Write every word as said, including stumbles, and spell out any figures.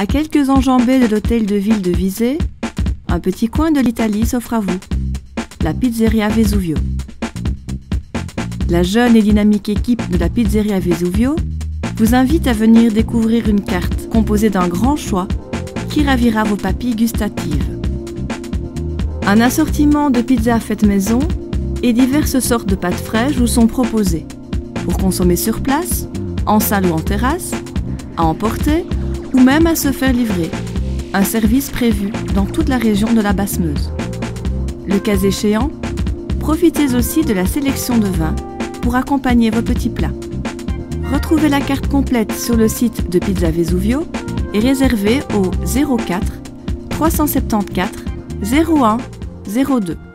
À quelques enjambées de l'hôtel de ville de Visé, un petit coin de l'Italie s'offre à vous, la Pizzeria Vesuvio. La jeune et dynamique équipe de la Pizzeria Vesuvio vous invite à venir découvrir une carte composée d'un grand choix qui ravira vos papilles gustatives. Un assortiment de pizzas faites maison et diverses sortes de pâtes fraîches vous sont proposées pour consommer sur place, en salle ou en terrasse, à emporter ou même à se faire livrer. Un service prévu dans toute la région de la Basse-Meuse. Le cas échéant, profitez aussi de la sélection de vins pour accompagner vos petits plats. Retrouvez la carte complète sur le site de Pizza Vesuvio et réservez au zéro quatre, trois cent soixante-quatorze, zéro un, zéro deux.